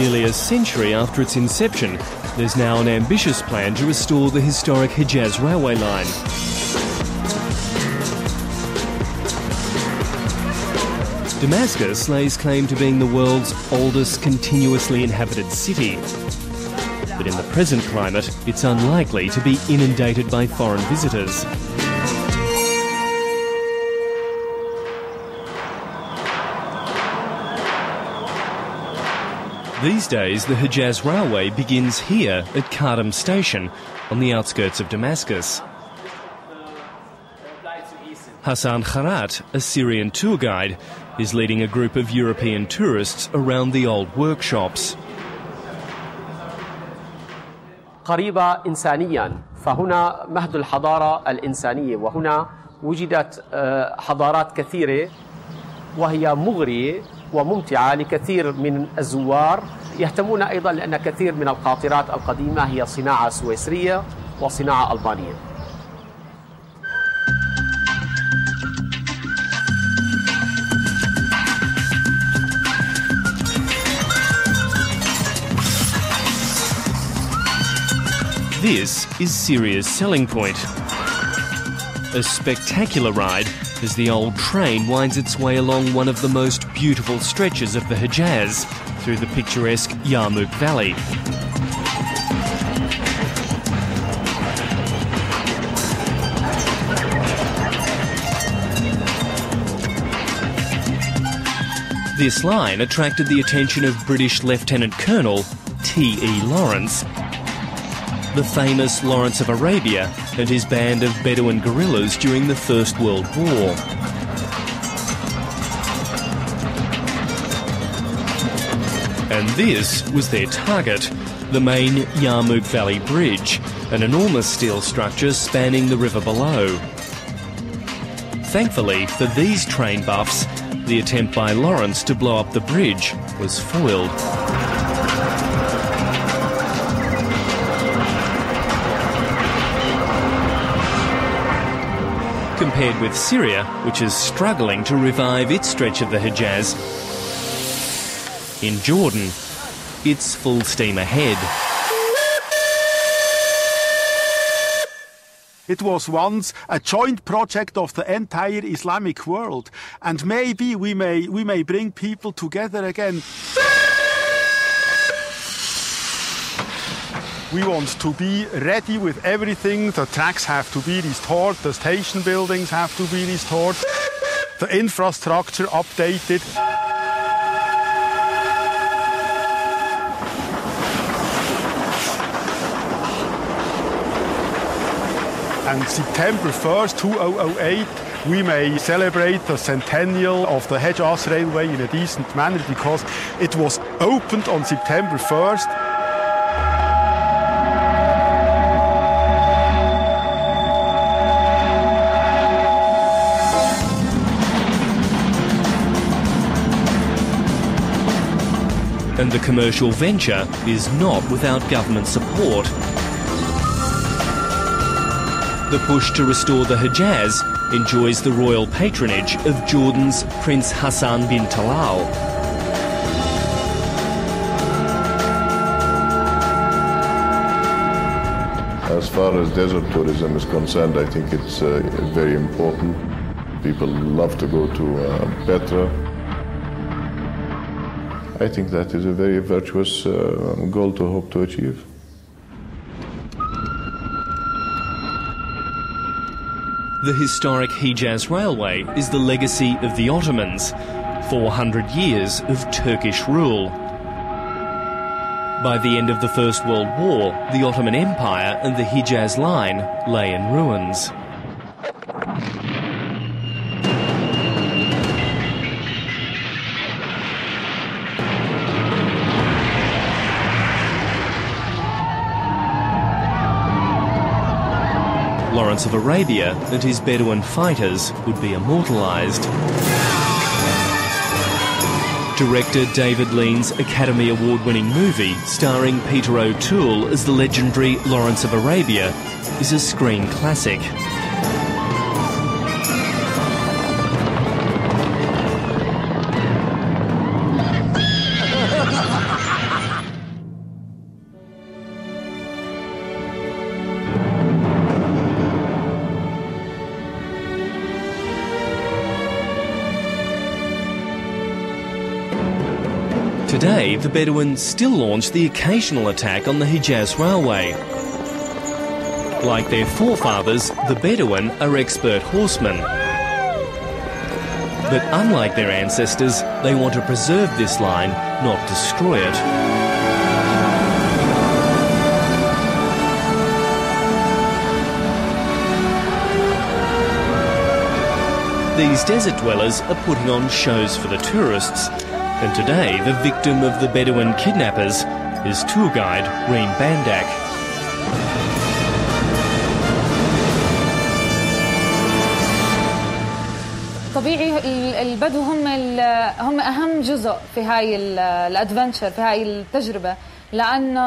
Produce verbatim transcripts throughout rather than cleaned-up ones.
nearly a century after its inception, there's now an ambitious plan to restore the historic Hejaz railway line. Damascus lays claim to being the world's oldest continuously inhabited city. But in the present climate, it's unlikely to be inundated by foreign visitors. These days, the Hejaz Railway begins here at Qadem station, on the outskirts of Damascus. Hassan Kharaat, a Syrian tour guide, is leading a group of European tourists around the old workshops. قريبة إنسانياً فهنا مهد الحضارة الإنسانية وهنا وجدت حضارات كثيرة وهي مغرية وممتعة لكثير من الزوار يهتمون أيضاً لأن كثير من القاطرات القديمة هي صناعة سويسرية وصناعة ألبانية. This is Syria's selling point. A spectacular ride as the old train winds its way along one of the most beautiful stretches of the Hejaz through the picturesque Yarmouk Valley. This line attracted the attention of British Lieutenant Colonel T E Lawrence, the famous Lawrence of Arabia and his band of Bedouin guerrillas during the First World War. And this was their target, the main Yarmouk Valley Bridge, an enormous steel structure spanning the river below. Thankfully for these train buffs, the attempt by Lawrence to blow up the bridge was foiled. Compared with Syria, which is struggling to revive its stretch of the Hejaz, in Jordan, it's full steam ahead. It was once a joint project of the entire Islamic world, and maybe we may, we may bring people together again. We want to be ready with everything. The tracks have to be restored, the station buildings have to be restored, the infrastructure updated. And September first, two thousand eight, we may celebrate the centennial of the Hejaz Railway in a decent manner because it was opened on September first. And the commercial venture is not without government support. The push to restore the Hejaz enjoys the royal patronage of Jordan's Prince Hassan bin Talal. As far as desert tourism is concerned, I think it's uh, very important. People love to go to uh, Petra. I think that is a very virtuous uh, goal to hope to achieve. The historic Hejaz Railway is the legacy of the Ottomans, four hundred years of Turkish rule. By the end of the First World War, the Ottoman Empire and the Hejaz Line lay in ruins. Lawrence of Arabia and his Bedouin fighters would be immortalised. Director David Lean's Academy Award-winning movie, starring Peter O'Toole as the legendary Lawrence of Arabia, is a screen classic. Today, the Bedouins still launch the occasional attack on the Hejaz railway. Like their forefathers, the Bedouin are expert horsemen. But unlike their ancestors, they want to preserve this line, not destroy it. These desert dwellers are putting on shows for the tourists, and today the victim of the Bedouin kidnappers is tour guide Reem Bandak. طبيعي البدو هم هم أهم جزء في هاي الأدفنتشر في هاي التجربة لأنه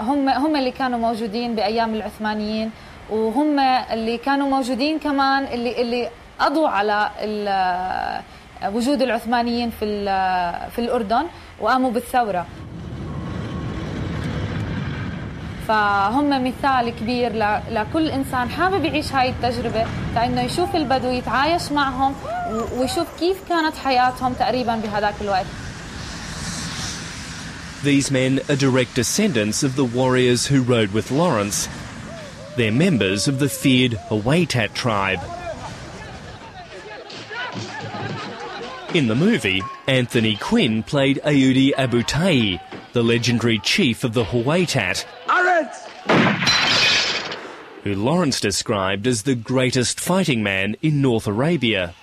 هم هم اللي كانوا موجودين بأيام العثمانيين. وهم اللي كانوا موجودين كمان اللي اللي قضوا على وجود العثمانيين في في الأردن وقاموا بالثورة. فهم مثال كبير لكل إنسان حابب يعيش هاي التجربة لأنه يشوف البدو يتعايش معهم ويشوف كيف كانت حياتهم تقريبا بهذاك الوقت. These men are direct descendants of the warriors who rode with Lawrence. They're members of the feared Hawaitat tribe. In the movie, Anthony Quinn played Auda Abu Tayi, the legendary chief of the Hawaitat, who Lawrence described as the greatest fighting man in North Arabia.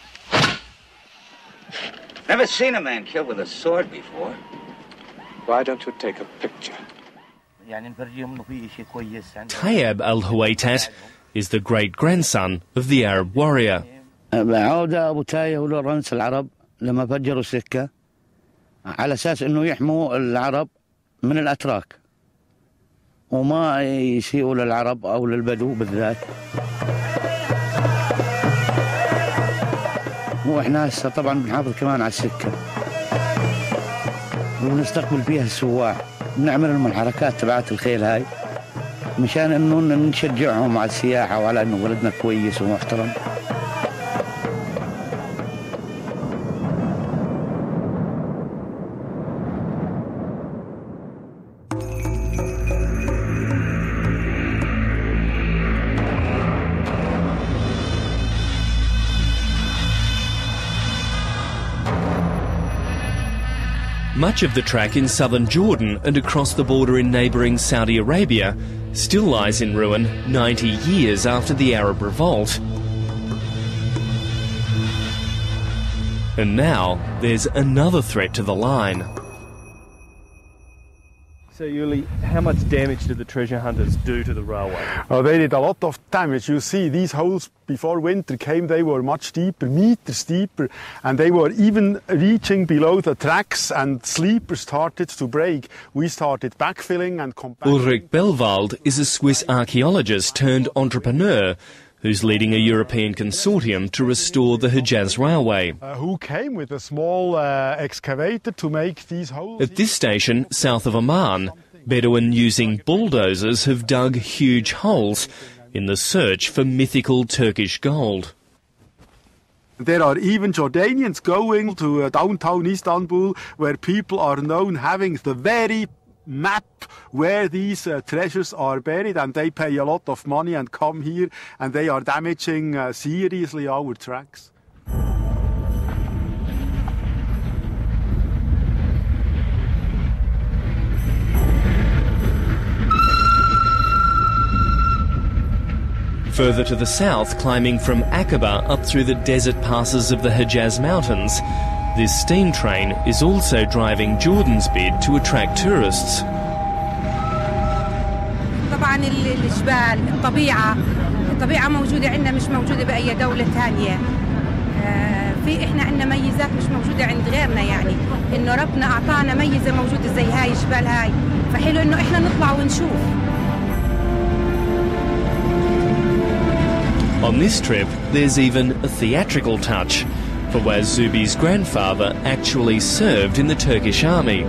Never seen a man killed with a sword before. Why don't you take a picture? Tayyab Al Hawaitat is the great-grandson of the Arab warrior. Auda Abu Tayi هو رئيس العرب لما فجروا السكة على أساس إنه يحموا العرب من الأتراك وما يسيئوا للعرب أو للبدو بالذات. وإحنا هسه طبعاً بنحافظ كمان على السكة وبنستقبل فيها السواح. بنعمل لهم الحركات تبعت الخيل هاي مشان انه نشجعهم على السياحه وعلى انه بلدنا كويس ومحترم. Much of the track in southern Jordan and across the border in neighbouring Saudi Arabia still lies in ruin ninety years after the Arab Revolt. And now there's another threat to the line. So, Uli, how much damage did the treasure hunters do to the railway? Oh, they did a lot of damage. You see, these holes before winter came, they were much deeper, meters deeper, and they were even reaching below the tracks, and sleepers started to break. We started backfilling and compacting. Ulrich Bellwald is a Swiss archaeologist turned entrepreneur who's leading a European consortium to restore the Hejaz railway. Uh, who came with a small uh, excavator to make these holes? At this station, south of Amman, Bedouin using bulldozers have dug huge holes in the search for mythical Turkish gold. There are even Jordanians going to uh, downtown Istanbul, where people are known having the very map where these uh, treasures are buried, and they pay a lot of money and come here, and they are damaging uh, seriously our tracks. Further to the south, climbing from Aqaba up through the desert passes of the Hejaz Mountains, this steam train is also driving Jordan's bid to attract tourists. طبعاً الجبال الطبيعة الطبيعة موجودة عندنا مش موجودة بأي دولة ثانية. في إحنا عندنا ميزات مش موجودة عند غيرنا يعني إنه ربنا أعطانا ميزة موجودة زي هاي الجبال هاي فحلو إنه إحنا نطلع ونشوف. On this trip, there's even a theatrical touch. Fawaz Zubi's grandfather actually served in the Turkish army.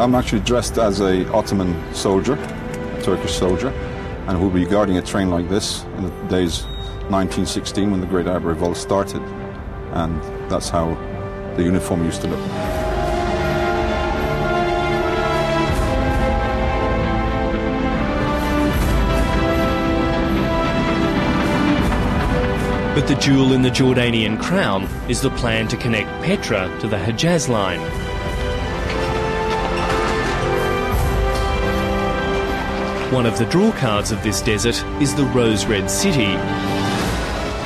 I'm actually dressed as an Ottoman soldier, a Turkish soldier, and who'll be guarding a train like this in the days nineteen sixteen when the Great Arab Revolt started. And that's how the uniform used to look. But the jewel in the Jordanian crown is the plan to connect Petra to the Hejaz line. One of the drawcards of this desert is the rose-red city,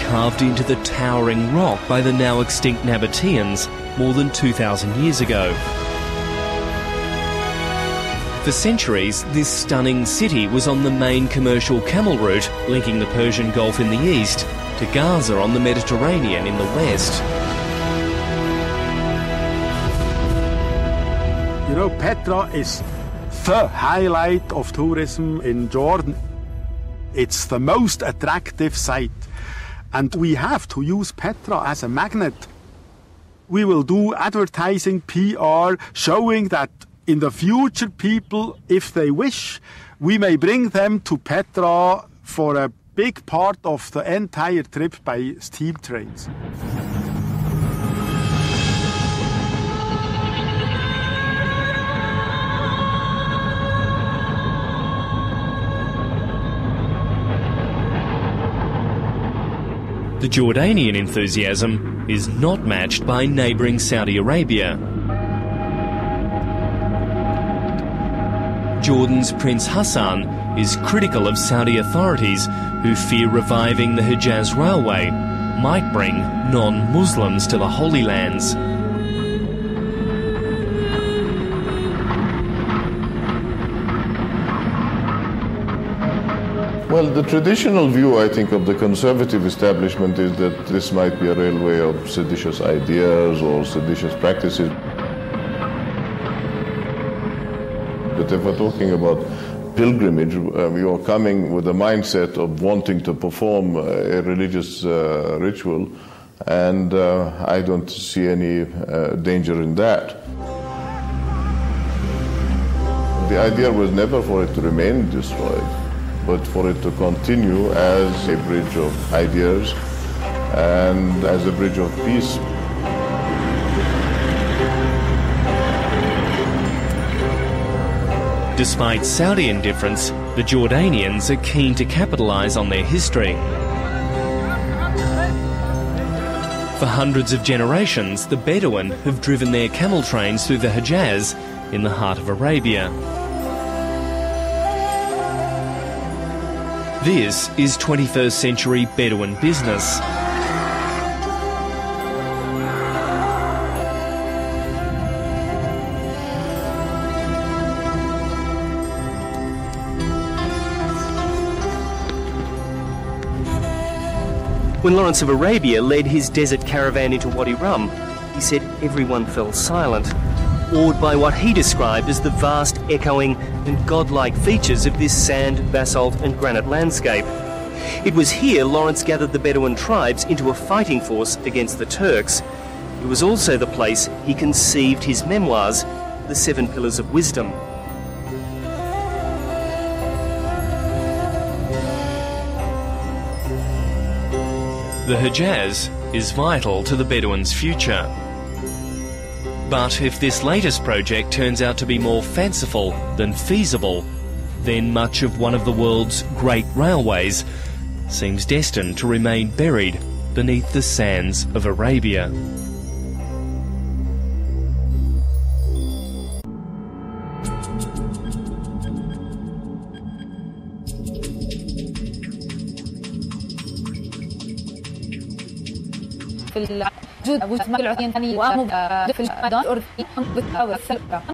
carved into the towering rock by the now extinct Nabataeans more than two thousand years ago. For centuries, this stunning city was on the main commercial camel route linking the Persian Gulf in the east to Gaza on the Mediterranean in the west. You know, Petra is the highlight of tourism in Jordan. It's the most attractive site, and we have to use Petra as a magnet. We will do advertising, P R, showing that in the future people, if they wish, we may bring them to Petra for a big part of the entire trip by steam trains. The Jordanian enthusiasm is not matched by neighbouring Saudi Arabia. Jordan's Prince Hassan is critical of Saudi authorities who fear reviving the Hejaz Railway might bring non-Muslims to the Holy Lands. Well, the traditional view, I think, of the conservative establishment is that this might be a railway of seditious ideas or seditious practices. But if we're talking about pilgrimage, um, you are coming with a mindset of wanting to perform a religious uh, ritual, and uh, I don't see any uh, danger in that. The idea was never for it to remain destroyed, but for it to continue as a bridge of ideas and as a bridge of peace. Despite Saudi indifference, the Jordanians are keen to capitalise on their history. For hundreds of generations, the Bedouin have driven their camel trains through the Hejaz in the heart of Arabia. This is twenty-first century Bedouin business. When Lawrence of Arabia led his desert caravan into Wadi Rum, he said everyone fell silent, awed by what he described as the vast, echoing and godlike features of this sand, basalt and granite landscape. It was here Lawrence gathered the Bedouin tribes into a fighting force against the Turks. It was also the place he conceived his memoirs, The Seven Pillars of Wisdom. The Hejaz is vital to the Bedouins' future. But if this latest project turns out to be more fanciful than feasible, then much of one of the world's great railways seems destined to remain buried beneath the sands of Arabia. في العجود والسماء العظيم ومبارك في الأرض بالثورة.